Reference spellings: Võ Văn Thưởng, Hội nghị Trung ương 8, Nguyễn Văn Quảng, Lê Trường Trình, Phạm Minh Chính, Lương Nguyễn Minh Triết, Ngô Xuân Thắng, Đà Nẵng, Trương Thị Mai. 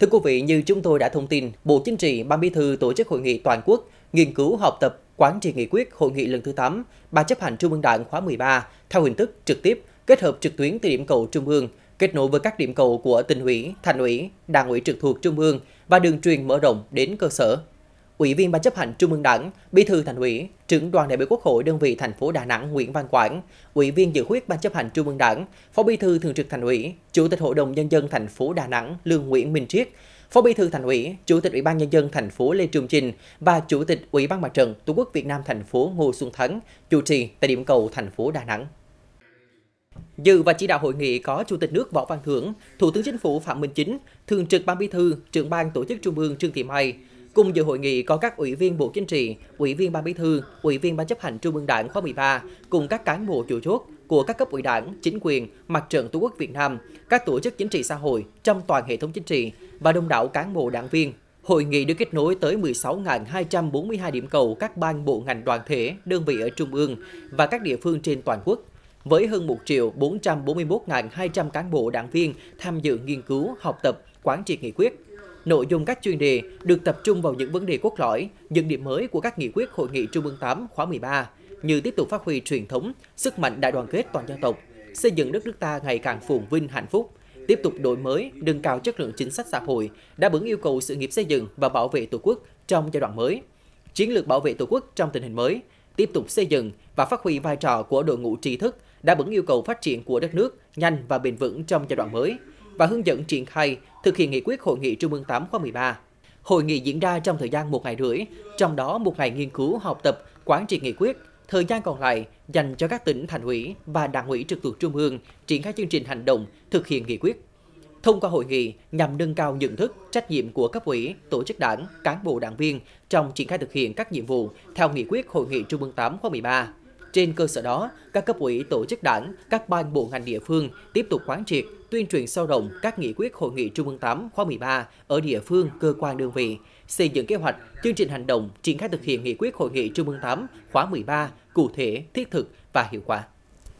Thưa quý vị, như chúng tôi đã thông tin, Bộ Chính trị, Ban Bí thư tổ chức hội nghị toàn quốc nghiên cứu, học tập, quán triệt nghị quyết hội nghị lần thứ 8 Ban Chấp hành Trung ương Đảng khóa 13 theo hình thức trực tiếp, kết hợp trực tuyến từ điểm cầu trung ương, kết nối với các điểm cầu của tỉnh ủy, thành ủy, đảng ủy trực thuộc trung ương và đường truyền mở rộng đến cơ sở. Ủy viên Ban Chấp hành Trung ương Đảng, Bí thư Thành ủy, Trưởng đoàn đại biểu Quốc hội đơn vị thành phố Đà Nẵng Nguyễn Văn Quảng, Ủy viên Dự khuyết Ban Chấp hành Trung ương Đảng, Phó Bí thư Thường trực Thành ủy, Chủ tịch Hội đồng Nhân dân thành phố Đà Nẵng Lương Nguyễn Minh Triết, Phó Bí thư Thành ủy, Chủ tịch Ủy ban Nhân dân thành phố Lê Trường Trình và Chủ tịch Ủy ban Mặt trận Tổ quốc Việt Nam thành phố Ngô Xuân Thắng chủ trì tại điểm cầu thành phố Đà Nẵng. Dự và chỉ đạo hội nghị có Chủ tịch nước Võ Văn Thưởng, Thủ tướng Chính phủ Phạm Minh Chính, Thường trực Ban Bí thư, Trưởng ban Tổ chức Trung ương Trương Thị Mai. Cùng dự hội nghị có các ủy viên Bộ Chính trị, ủy viên Ban Bí thư, ủy viên Ban Chấp hành Trung ương Đảng khóa 13 cùng các cán bộ chủ chốt của các cấp ủy Đảng, chính quyền, Mặt trận Tổ quốc Việt Nam, các tổ chức chính trị xã hội trong toàn hệ thống chính trị và đông đảo cán bộ đảng viên. Hội nghị được kết nối tới 16.242 điểm cầu các ban bộ ngành đoàn thể, đơn vị ở trung ương và các địa phương trên toàn quốc, với hơn 1.441.200 cán bộ đảng viên tham dự nghiên cứu, học tập, quán triệt nghị quyết. Nội dung các chuyên đề được tập trung vào những vấn đề cốt lõi, những điểm mới của các nghị quyết Hội nghị Trung ương 8 khóa 13 như tiếp tục phát huy truyền thống, sức mạnh đại đoàn kết toàn dân tộc, xây dựng đất nước ta ngày càng phồn vinh hạnh phúc, tiếp tục đổi mới, nâng cao chất lượng chính sách xã hội, đáp ứng yêu cầu sự nghiệp xây dựng và bảo vệ Tổ quốc trong giai đoạn mới, chiến lược bảo vệ Tổ quốc trong tình hình mới, tiếp tục xây dựng và phát huy vai trò của đội ngũ trí thức, đáp ứng yêu cầu phát triển của đất nước nhanh và bền vững trong giai đoạn mới, và hướng dẫn triển khai thực hiện nghị quyết Hội nghị Trung ương 8 khóa 13. Hội nghị diễn ra trong thời gian 1 ngày rưỡi, trong đó 1 ngày nghiên cứu, học tập, quán triệt nghị quyết, thời gian còn lại dành cho các tỉnh thành ủy và đảng ủy trực thuộc trung ương triển khai chương trình hành động thực hiện nghị quyết. Thông qua hội nghị nhằm nâng cao nhận thức, trách nhiệm của cấp ủy, tổ chức đảng, cán bộ đảng viên trong triển khai thực hiện các nhiệm vụ theo nghị quyết Hội nghị Trung ương 8 khóa 13. Trên cơ sở đó, các cấp ủy, tổ chức đảng, các ban bộ ngành địa phương tiếp tục quán triệt, tuyên truyền sâu rộng các nghị quyết Hội nghị Trung ương 8 khóa 13 ở địa phương, cơ quan đơn vị, xây dựng kế hoạch, chương trình hành động triển khai thực hiện nghị quyết Hội nghị Trung ương 8 khóa 13 cụ thể, thiết thực và hiệu quả.